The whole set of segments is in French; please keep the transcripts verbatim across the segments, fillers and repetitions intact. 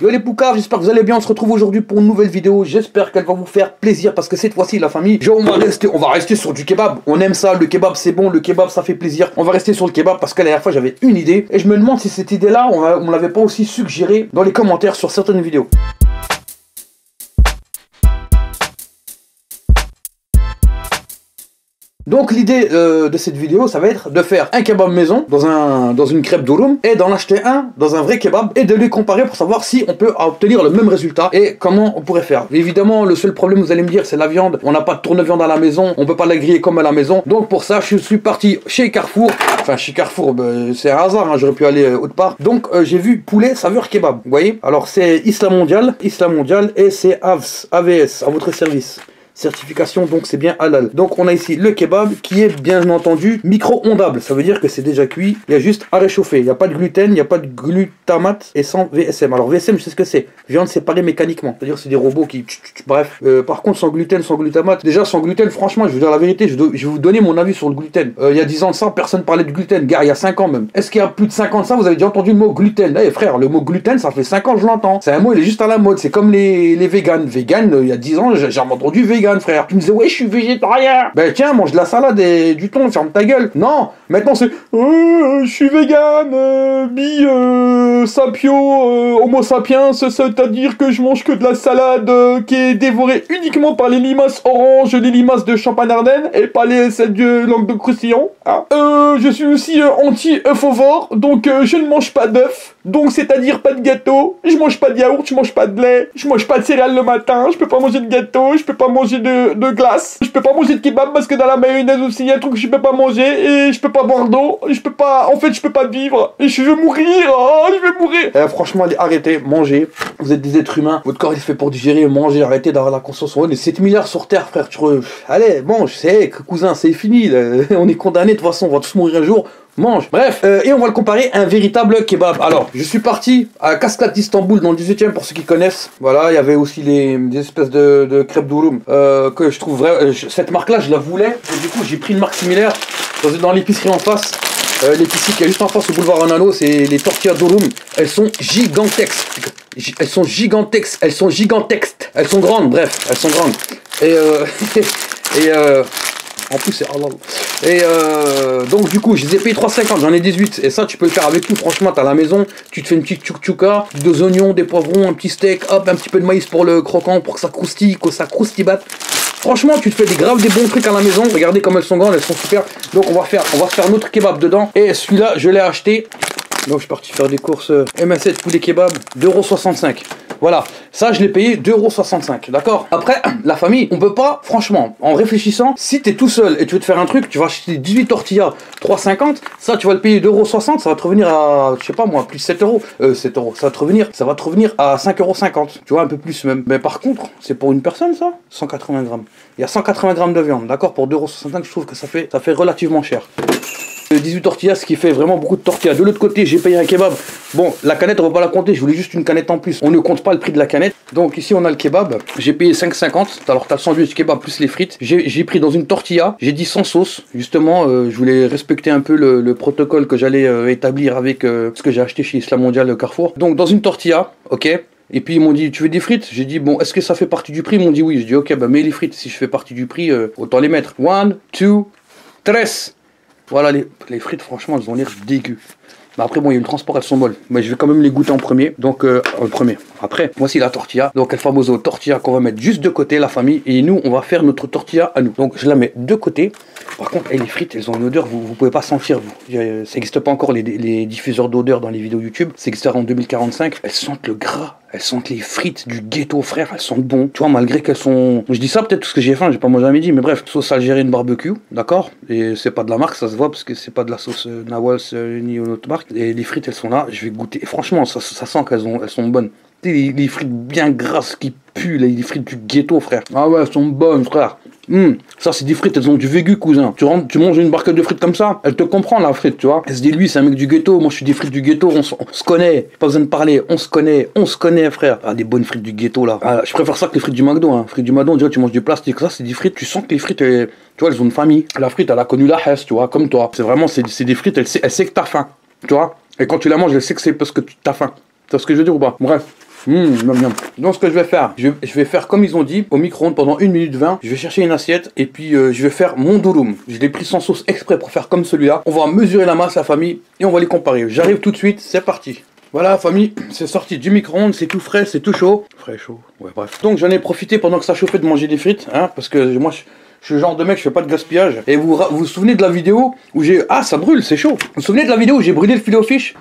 Yo les poucaves, j'espère que vous allez bien, on se retrouve aujourd'hui pour une nouvelle vidéo, j'espère qu'elle va vous faire plaisir parce que cette fois-ci la famille, genre on va, rester, on va rester sur du kebab, on aime ça, le kebab c'est bon, le kebab ça fait plaisir, on va rester sur le kebab parce que la dernière fois j'avais une idée et je me demande si cette idée là on ne l'avait pas aussi suggérée dans les commentaires sur certaines vidéos. Donc l'idée euh, de cette vidéo, ça va être de faire un kebab maison dans, un, dans une crêpe d'ouroum et d'en acheter un dans un vrai kebab et de les comparer pour savoir si on peut obtenir le même résultat et comment on pourrait faire. Mais évidemment, le seul problème, vous allez me dire, c'est la viande. On n'a pas de tourne-viande à la maison, on peut pas la griller comme à la maison. Donc pour ça, je suis parti chez Carrefour. Enfin, chez Carrefour, ben, c'est un hasard, hein, j'aurais pu aller euh, autre part. Donc euh, j'ai vu poulet saveur kebab, vous voyez. Alors c'est Isla Mondial, Isla Mondial et c'est A V S, à votre service. Certification, donc c'est bien halal. Donc on a ici le kebab qui est bien entendu micro-ondable, ça veut dire que c'est déjà cuit, il y a juste à réchauffer, il n'y a pas de gluten, il n'y a pas de glutamate et sans V S M. Alors V S M, je sais ce que c'est, viande séparée mécaniquement, c'est à dire c'est des robots qui tch, tch, tch, bref, euh, par contre sans gluten, sans glutamate, déjà sans gluten, franchement je vais vous dire la vérité, je, do... je vais vous donner mon avis sur le gluten. euh, il y a dix ans de ça, personne parlait de gluten, gars, il y a cinq ans même. Est-ce qu'il y a plus de cinq ans de ça vous avez déjà entendu le mot gluten? Eh hey, frère, le mot gluten ça fait cinq ans je l'entends, c'est un mot, il est juste à la mode, c'est comme les, les véganes, véganes, euh, il y a dix ans j'ai jamais entendu vegan. Frère, tu me disais ouais je suis végétarien, ben tiens mange de la salade et du thon, ferme ta gueule. Non, maintenant c'est euh, je suis vegan, euh, bi euh, sapio, euh, homo sapiens, c'est à dire que je mange que de la salade euh, qui est dévorée uniquement par les limaces oranges, les limaces de Champagne-Ardenne et pas les celles de langue de croustillon, hein. euh, je suis aussi euh, anti œufovore, donc euh, je ne mange pas d'œufs, donc c'est à dire pas de gâteau, je mange pas de yaourt, je mange pas de lait, je mange pas de céréales le matin, je peux pas manger de gâteau, je peux pas manger De, de glace, je peux pas manger de kebab parce que dans la mayonnaise aussi il y a un truc que je peux pas manger et je peux pas boire d'eau, je peux pas, en fait je peux pas vivre, et je vais mourir, oh, je vais mourir. Eh, franchement allez, arrêtez, mangez, vous êtes des êtres humains, votre corps il est fait pour digérer, manger, arrêtez d'avoir la conscience, on est sept milliards sur terre frère, tu re... allez mange, c'est cousin, c'est fini, là. On est condamné de toute façon, on va tous mourir un jour. Mange. Bref, euh, et on va le comparer à un véritable kebab. Alors, je suis parti à Cascade d'Istanbul dans le dix-septième pour ceux qui connaissent. Voilà, il y avait aussi les, des espèces de, de crêpes d'ouroum euh, que je trouve euh, je, cette marque-là, je la voulais. Et du coup, j'ai pris une marque similaire dans, dans l'épicerie en face. Euh, l'épicerie qui est juste en face au boulevard Analo, c'est les tortillas d'ouroum. Elles sont gigantesques. Elles sont gigantesques. Elles sont gigantesques. Elles sont grandes, bref. Elles sont grandes. Et... Euh, et... Euh, en plus c'est halal. Et euh, donc du coup je les ai payés trois cinquante, j'en ai dix-huit. Et ça tu peux le faire avec tout, franchement t'as à la maison. Tu te fais une petite tchouk-tchouka, deux oignons, des poivrons, un petit steak, hop, un petit peu de maïs pour le croquant, pour que ça croustille, que ça croustille batte. Franchement tu te fais des graves des bons trucs à la maison. Regardez comme elles sont grandes, elles sont super. Donc on va faire, on va faire notre kebab dedans. Et celui-là je l'ai acheté. Donc je suis parti faire des courses M S sept poulet kebab, deux euros soixante-cinq. Voilà, ça je l'ai payé deux euros soixante-cinq, d'accord. Après, la famille, on peut pas, franchement, en réfléchissant, si t'es tout seul et tu veux te faire un truc, tu vas acheter dix-huit tortillas, trois cinquante, ça tu vas le payer deux euros soixante, ça va te revenir à, je sais pas moi, plus sept euros, euh, sept euros, ça va te revenir, ça va te revenir à cinq euros cinquante, tu vois, un peu plus même. Mais par contre, c'est pour une personne ça, cent quatre-vingts grammes, il y a cent quatre-vingts grammes de viande, d'accord, pour deux euros soixante-cinq, je trouve que ça fait, ça fait relativement cher. dix-huit tortillas, ce qui fait vraiment beaucoup de tortillas. De l'autre côté, j'ai payé un kebab. Bon, la canette, on va pas la compter. Je voulais juste une canette en plus. On ne compte pas le prix de la canette. Donc ici, on a le kebab. J'ai payé cinq cinquante. Alors, t'as le sandwich kebab plus les frites. J'ai pris dans une tortilla. J'ai dit sans sauce. Justement, euh, je voulais respecter un peu le, le protocole que j'allais euh, établir avec euh, ce que j'ai acheté chez Isla Mondial Carrefour. Donc, dans une tortilla, ok. Et puis ils m'ont dit tu veux des frites? J'ai dit bon est-ce que ça fait partie du prix? Ils m'ont dit oui. Je dis ok, bah mets les frites. Si je fais partie du prix, euh, autant les mettre. One, two, tres. Voilà, les, les frites, franchement, elles ont l'air dégueu. Mais après, bon, il y a eu le transport, elles sont molles. Mais je vais quand même les goûter en premier. Donc, euh, en premier. Après, voici la tortilla. Donc, elle fameuse tortilla qu'on va mettre juste de côté, la famille. Et nous, on va faire notre tortilla à nous. Donc, je la mets de côté. Par contre, les frites, elles ont une odeur, vous ne pouvez pas sentir, vous. Ça n'existe pas encore les, les diffuseurs d'odeur dans les vidéos YouTube. Ça existera en deux mille quarante-cinq. Elles sentent le gras. Elles sentent les frites du ghetto, frère, elles sentent bon. Tu vois, malgré qu'elles sont... Je dis ça peut-être parce que j'ai faim, j'ai pas mangé à midi, mais bref. Sauce algérienne barbecue, d'accord. Et c'est pas de la marque, ça se voit, parce que c'est pas de la sauce euh, Nawals euh, ni une autre marque. Et les frites, elles sont là, je vais goûter. Et franchement, ça, ça sent qu'elles ont... elles sont bonnes. Tu sais, les, les frites bien grasses qui puent, les frites du ghetto, frère. Ah ouais, elles sont bonnes, frère. Mmh. Ça c'est des frites, elles ont du végu cousin. Tu rentres, tu manges une barquette de frites comme ça, elle te comprend la frite, tu vois. Elle se dit lui c'est un mec du ghetto, moi je suis des frites du ghetto, on se connaît, pas besoin de parler, on se connaît, on se connaît frère. Ah des bonnes frites du ghetto là. Ah, je préfère ça que les frites du McDo, hein. Frites du McDo, déjà tu manges du plastique, ça c'est des frites, tu sens que les frites, elles, tu vois, elles ont une famille. La frite elle a connu la Hesse, tu vois, comme toi. C'est vraiment, c'est des frites, elle sait, elle sait que t'as faim, tu vois. Et quand tu la manges, elle sait que c'est parce que t'as faim. Tu vois ce que je veux dire ou pas? Bref. Mmh, je m'aime bien. Donc ce que je vais faire, je, je vais faire comme ils ont dit, au micro-ondes pendant une minute vingt. Je vais chercher une assiette et puis euh, je vais faire mon durum. Je l'ai pris sans sauce exprès pour faire comme celui-là. On va mesurer la masse, la famille, et on va les comparer. J'arrive tout de suite, c'est parti. Voilà famille, c'est sorti du micro-ondes, c'est tout frais, c'est tout chaud. Frais, chaud, ouais bref. Donc j'en ai profité pendant que ça chauffait de manger des frites, hein, parce que moi je... Je suis le genre de mec, je fais pas de gaspillage. Et vous vous, vous souvenez de la vidéo où j'ai... Ah, ça brûle, c'est chaud. Vous vous souvenez de la vidéo où j'ai brûlé le filet aux fiches?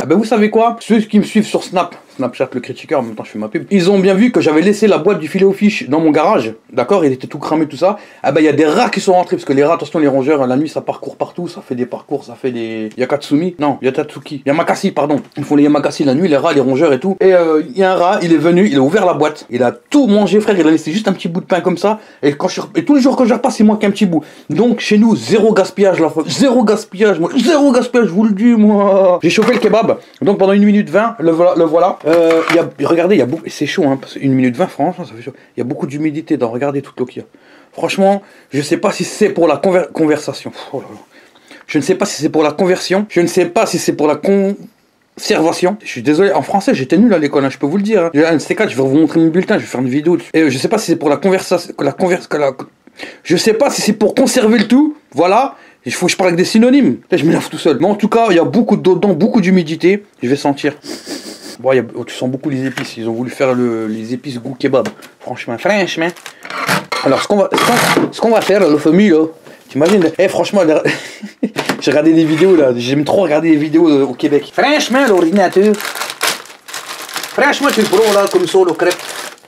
Ah ben vous savez quoi? Ceux qui me suivent sur Snap, Snapchat, le critiqueur, en même temps je fais ma pub, ils ont bien vu que j'avais laissé la boîte du filet aux fiches dans mon garage. D'accord? Il était tout cramé, tout ça. Ah ben il y a des rats qui sont rentrés, parce que les rats, attention les rongeurs, la nuit ça parcourt partout, ça fait des parcours, ça fait des... Yakatsumi? Non, Yatatsuki. Yamakasi, pardon. Ils font les Yamakasi la nuit, les rats, les rongeurs et tout. Et il euh, y a un rat, il est venu, il a ouvert la boîte. Il a tout mangé, frère, il a laissé juste un petit bout de pain comme ça. Et, quand je... et tous les jours que je repasse, il manque un petit bout. Donc chez nous, zéro gaspillage, la fois. Zéro gaspillage, moi. Zéro gaspillage, je vous le dis, moi. J'ai chauffé le kebab. Donc pendant une minute vingt, le voilà. Le voilà. Euh, y a, regardez, y a beaucoup, c'est chaud, hein, parce qu'une minute vingt, franchement, ça fait chaud. Il y a beaucoup d'humidité dans, regardez toute l'eau qu'il y a. Franchement, je sais pas si c'est pour la conver conversation. Oh là là. Je ne sais pas si c'est pour la conversion. Je ne sais pas si c'est pour la con... Observation. Je suis désolé, en français j'étais nul à l'école, hein, je peux vous le dire. Hein. Un C quatre, je vais vous montrer mon bulletin, je vais faire une vidéo dessus. Et euh, je sais pas si c'est pour la conversation, la converse, la... je sais pas si c'est pour conserver le tout. Voilà, il faut que je parle avec des synonymes. Là, je m'énerve tout seul. Mais en tout cas, il y a beaucoup d'eau dedans, beaucoup d'humidité. Je vais sentir. Bon, y a... oh, tu sens beaucoup les épices. Ils ont voulu faire le... les épices goût kebab. Franchement, franchement. Alors, ce qu'on va, ce qu'on va faire, le famille, là. T'imagines? Eh, franchement, les... j'ai regardé des vidéos là, j'aime trop regarder des vidéos euh, au Québec. Franchement, l'ordinateur. Franchement, tu le prends là, comme ça, le crêpe.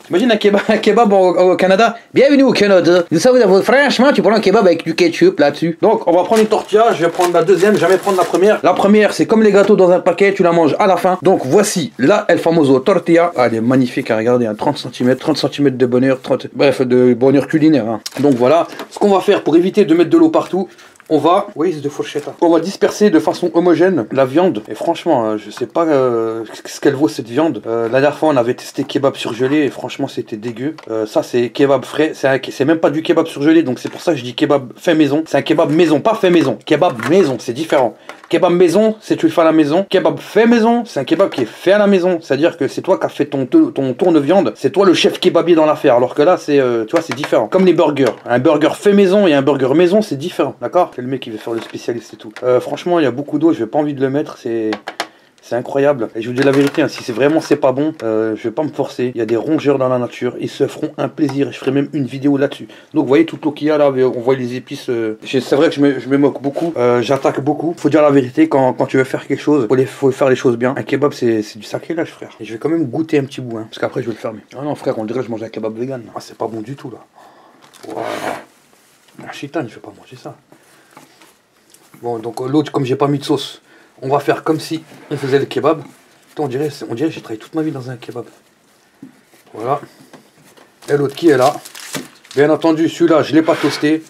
T'imagines un kebab, un kebab au, au Canada? Bienvenue au Canada. Vous savez, franchement, tu prends un kebab avec du ketchup là-dessus. Donc, on va prendre une tortilla, je vais prendre la deuxième, jamais prendre la première. La première, c'est comme les gâteaux dans un paquet, tu la manges à la fin. Donc, voici la El Famoso tortilla. Ah, elle est magnifique à regarder, hein. trente centimètres, trente centimètres de bonheur, trente... bref, de bonheur culinaire. Hein. Donc, voilà, ce qu'on va faire pour éviter de mettre de l'eau partout. On va, oui, de fourchette. On va disperser de façon homogène la viande. Et franchement, je sais pas euh, ce qu'elle vaut cette viande. Euh, la dernière fois, on avait testé kebab surgelé et franchement, c'était dégueu. Euh, ça, c'est kebab frais. C'est même pas du kebab surgelé, donc c'est pour ça que je dis kebab fait maison. C'est un kebab maison, pas fait maison. Kebab maison, c'est différent. Kebab maison, c'est tu le fais à la maison. Kebab fait maison, c'est un kebab qui est fait à la maison. C'est-à-dire que c'est toi qui as fait ton, ton tourne viande. C'est toi le chef kebabier dans l'affaire. Alors que là, c'est, euh, tu vois, c'est différent. Comme les burgers. Un burger fait maison et un burger maison, c'est différent. D'accord ? Le mec qui veut faire le spécialiste et tout. Euh, franchement, il y a beaucoup d'eau, je n'ai pas envie de le mettre, c'est c'est incroyable. Et je vous dis la vérité, hein, si c'est vraiment c'est pas bon, euh, je vais pas me forcer. Il y a des rongeurs dans la nature, ils se feront un plaisir. Je ferai même une vidéo là-dessus. Donc vous voyez toute l'eau qu'il y a là, on voit les épices. Euh... C'est vrai que je me, je me moque beaucoup, euh, j'attaque beaucoup. Faut dire la vérité, quand, quand tu veux faire quelque chose, faut, les, faut faire les choses bien. Un kebab, c'est du sacrilège, frère. Et je vais quand même goûter un petit bout, hein, parce qu'après je vais le fermer. Ah non, frère, on dirait que je mange un kebab vegan. Ah, c'est pas bon du tout là. Waouh. La chitane, je vais pas manger ça. Bon, donc l'autre, comme j'ai pas mis de sauce, on va faire comme si on faisait le kebab. On dirait, on dirait que j'ai travaillé toute ma vie dans un kebab. Voilà. Et l'autre qui est là. Bien entendu, celui-là, je l'ai pas toasté.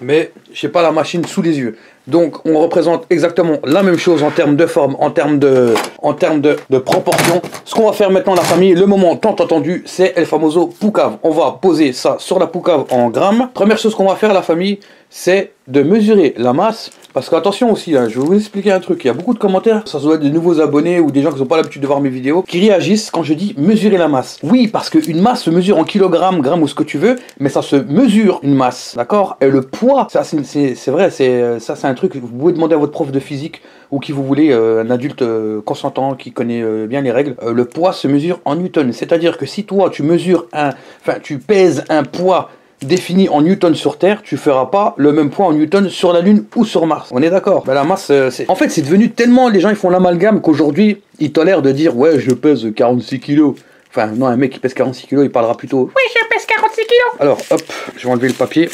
Mais j'ai pas la machine sous les yeux. Donc on représente exactement la même chose en termes de forme, en termes de, en termes de, de proportion. Ce qu'on va faire maintenant la famille, le moment tant attendu, c'est El Famoso Poucave. On va poser ça sur la Poucave en grammes. Première chose qu'on va faire la famille, c'est de mesurer la masse. Parce qu'attention aussi, hein, je vais vous expliquer un truc. Il y a beaucoup de commentaires, ça se doit être de nouveaux abonnés ou des gens qui n'ont pas l'habitude de voir mes vidéos, qui réagissent quand je dis mesurer la masse. Oui, parce qu'une masse se mesure en kilogrammes, grammes ou ce que tu veux, mais ça se mesure une masse, d'accord? Et le poids, ça c'est vrai, c'est ça c'est un truc, vous pouvez demander à votre prof de physique ou qui vous voulez, euh, un adulte euh, consentant qui connaît euh, bien les règles, euh, le poids se mesure en newtons. C'est-à-dire que si toi tu mesures un, enfin tu pèses un poids défini en newton sur Terre, tu feras pas le même poids en newton sur la Lune ou sur Mars. On est d'accord? Ben, la masse, c'est... En fait, c'est devenu tellement... Les gens, ils font l'amalgame qu'aujourd'hui, ils tolèrent de dire « Ouais, je pèse quarante-six kilos ». Enfin, non, un mec qui pèse quarante-six kilos, il parlera plutôt « Oui, je pèse quarante-six kilos ». Alors, hop, je vais enlever le papier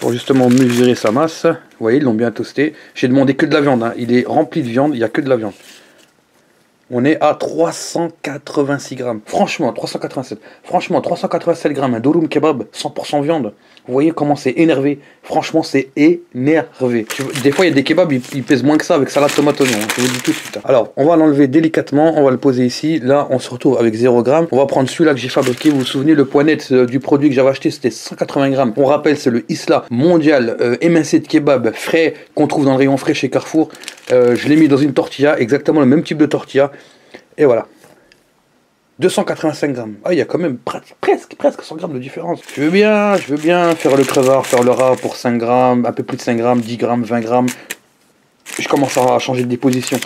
pour justement mesurer sa masse. Vous voyez, ils l'ont bien toasté. J'ai demandé que de la viande, hein. Il est rempli de viande, il n'y a que de la viande. on est à trois cent quatre-vingt-six grammes. Franchement, trois cent quatre-vingt-sept. Franchement, trois cent quatre-vingt-sept grammes. Un durum kebab, cent pour cent viande. Vous voyez comment c'est énervé. Franchement, c'est énervé. Des fois, il y a des kebabs, ils, ils pèsent moins que ça avec salade tomate oignon. Je vous le dis tout de suite. Alors, on va l'enlever délicatement. On va le poser ici. Là, on se retrouve avec zéro gramme. On va prendre celui-là que j'ai fabriqué. Vous vous souvenez, le poids net du produit que j'avais acheté, c'était cent quatre-vingts grammes. On rappelle, c'est le Isla Mondial euh, M S sept kebab frais qu'on trouve dans le rayon frais chez Carrefour. Euh, je l'ai mis dans une tortilla, exactement le même type de tortilla. Et voilà. deux cent quatre-vingt-cinq grammes. Ah, il y a quand même presque, presque cent grammes de différence. Je veux bien, je veux bien faire le crevard, faire le rat pour cinq grammes, un peu plus de cinq grammes, dix grammes, vingt grammes. Je commence à changer de déposition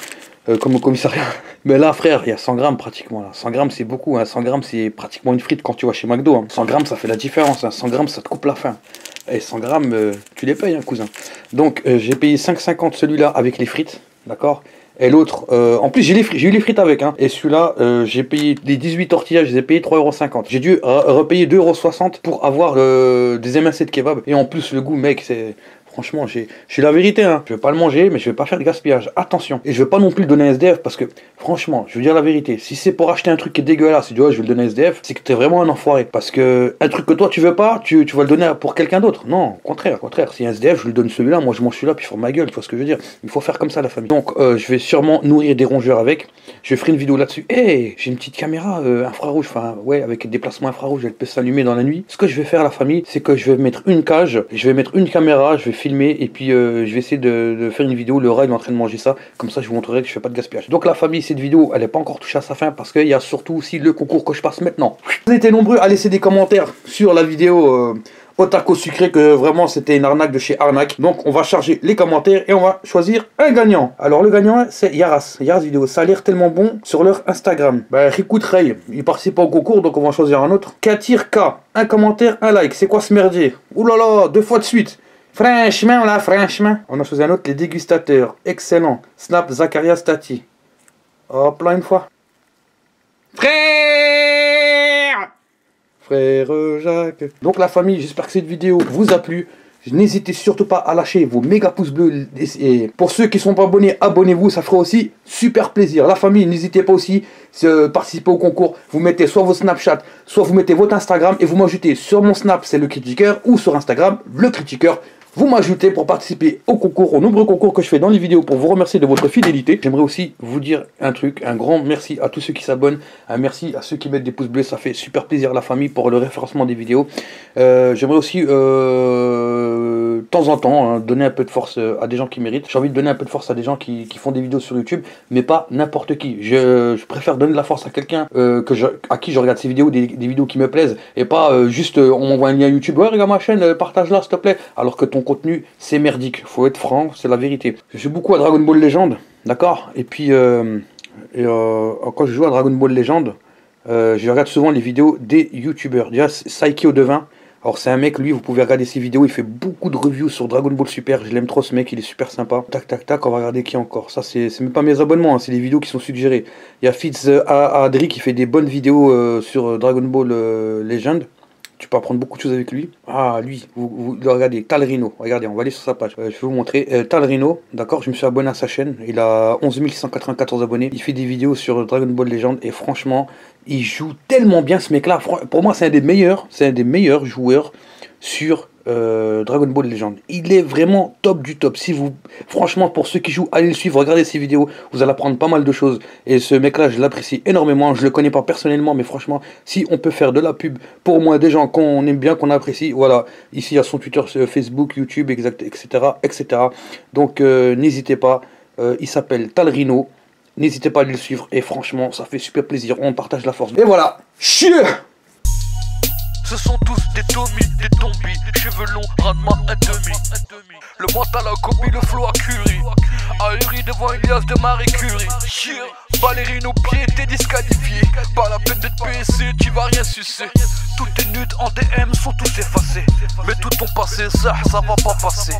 euh, comme au commissariat. Mais là, frère, il y a cent grammes pratiquement. Là. cent grammes, c'est beaucoup. Hein. cent grammes, c'est pratiquement une frite quand tu vas chez McDo. Hein. cent grammes, ça fait la différence. Hein. cent grammes, ça te coupe la faim. Et cent grammes, euh, tu les payes, hein, cousin. Donc, euh, j'ai payé cinq cinquante celui-là avec les frites. D'accord. Et l'autre, euh, en plus j'ai eu les frites avec, hein. Et celui-là, euh, j'ai payé les dix-huit tortillas, je les ai payés trois euros cinquante. J'ai dû repayer deux euros soixante pour avoir euh, des émincés de kebab. Et en plus le goût, mec, c'est... Franchement, je suis la vérité, hein. Je vais pas le manger, mais je vais pas faire de gaspillage, attention. Et je vais pas non plus le donner à S D F, parce que, franchement, je veux dire la vérité. Si c'est pour acheter un truc qui est dégueulasse, tu vois, je vais le donner à S D F, c'est que t'es vraiment un enfoiré. Parce que, un truc que toi tu veux pas, tu, tu vas le donner pour quelqu'un d'autre. Non, au contraire, au contraire. Si un S D F, je lui donne celui-là, moi je mange celui-là, puis je ferme ma gueule, tu vois ce que je veux dire. Il faut faire comme ça, la famille. Donc, euh, je vais sûrement nourrir des rongeurs avec. Je ferai une vidéo là-dessus. Hé, hey, j'ai une petite caméra euh, infrarouge, enfin, ouais, avec un déplacement infrarouge, elle peut s'allumer dans la nuit. Ce que je vais faire, la famille, c'est que je vais mettre une cage, je vais mettre une caméra, je vais filmer et puis euh, je vais essayer de, de faire une vidéo. Le rat il est en train de manger ça, comme ça je vous montrerai que je fais pas de gaspillage. Donc la famille, cette vidéo elle n'est pas encore touchée à sa fin parce qu'il y a surtout aussi le concours que je passe maintenant. Vous étiez nombreux à laisser des commentaires sur la vidéo euh, au taco sucré, que vraiment c'était une arnaque de chez arnaque. Donc on va charger les commentaires et on va choisir un gagnant. Alors le gagnant c'est Yaras, Yaras vidéo, ça a l'air tellement bon sur leur Instagram. Ben écoute Ray, il participe pas au concours donc on va en choisir un autre. Katir K, un commentaire, un like, c'est quoi ce merdier? Oulala, deux fois de suite. Franchement là, franchement. On a choisi un autre, les dégustateurs. Excellent. Snap Zacharia Stati. Hop là une fois. Frère Frère Jacques. Donc la famille, j'espère que cette vidéo vous a plu. N'hésitez surtout pas à lâcher vos méga pouces bleus. Et pour ceux qui ne sont pas abonnés, abonnez-vous, ça fera aussi super plaisir. La famille, n'hésitez pas aussi à participer au concours. Vous mettez soit vos Snapchat, soit vous mettez votre Instagram. Et vous m'ajoutez sur mon Snap, c'est LeCritiqueur, ou sur Instagram, LeCritiqueur. Vous m'ajoutez pour participer au concours, aux nombreux concours que je fais dans les vidéos, pour vous remercier de votre fidélité. J'aimerais aussi vous dire un truc, un grand merci à tous ceux qui s'abonnent, un merci à ceux qui mettent des pouces bleus, ça fait super plaisir la famille pour le référencement des vidéos. Euh, J'aimerais aussi, euh, de temps en temps, hein, donner un peu de force à des gens qui méritent. J'ai envie de donner un peu de force à des gens qui, qui font des vidéos sur YouTube, mais pas n'importe qui. Je, je préfère donner de la force à quelqu'un euh, que je, à qui je regarde ses vidéos, des, des vidéos qui me plaisent, et pas euh, juste euh, on m'envoie un lien YouTube, ouais regarde ma chaîne, partage-la s'il te plaît, alors que ton contenu c'est merdique, faut être franc, c'est la vérité. Je joue beaucoup à Dragon Ball Legend, d'accord, et puis euh, et euh, quand je joue à Dragon Ball Legend, euh, je regarde souvent les vidéos des youtubeurs. Déjà Saiki au devin, alors c'est un mec, lui vous pouvez regarder ses vidéos, il fait beaucoup de reviews sur Dragon Ball Super, je l'aime trop ce mec, il est super sympa. Tac tac tac, on va regarder qui encore, ça c'est même pas mes abonnements, hein, c'est les vidéos qui sont suggérées. Il y a Fitz Adri qui fait des bonnes vidéos euh, sur Dragon Ball euh, Legend. Tu peux apprendre beaucoup de choses avec lui. Ah, lui, vous, vous regardez, Talrino. Regardez, on va aller sur sa page. Euh, je vais vous montrer. Euh, Talrino, d'accord, je me suis abonné à sa chaîne. Il a onze mille six cent quatre-vingt-quatorze abonnés. Il fait des vidéos sur Dragon Ball Legend. Et franchement, il joue tellement bien ce mec-là. Pour moi, c'est un des meilleurs. C'est un des meilleurs joueurs sur euh, Dragon Ball Legend. Il est vraiment top du top. Si vous, franchement, pour ceux qui jouent, allez le suivre. Regardez ses vidéos. Vous allez apprendre pas mal de choses. Et ce mec-là, je l'apprécie énormément. Je le connais pas personnellement, mais franchement, si on peut faire de la pub pour au moins des gens qu'on aime bien, qu'on apprécie, voilà. Ici, il y a son Twitter, Facebook, YouTube, exact, et cetera, et cetera. Donc, euh, n'hésitez pas. Euh, il s'appelle Talrino. N'hésitez pas à aller le suivre. Et franchement, ça fait super plaisir. On partage la force. Et voilà. Chier. Ce sont tous des tomis, des tombis, cheveux longs, ras de main, un demi. Le mental a copié le flow à Curie, ahuri devant une liasse de Marie Curie. Ballerine aux pieds, t'es disqualifié, pas la peine d'être P S C, tu vas rien sucer. Toutes tes nudes en D M sont toutes effacées, mais tout ton passé, ça, ça va pas passer.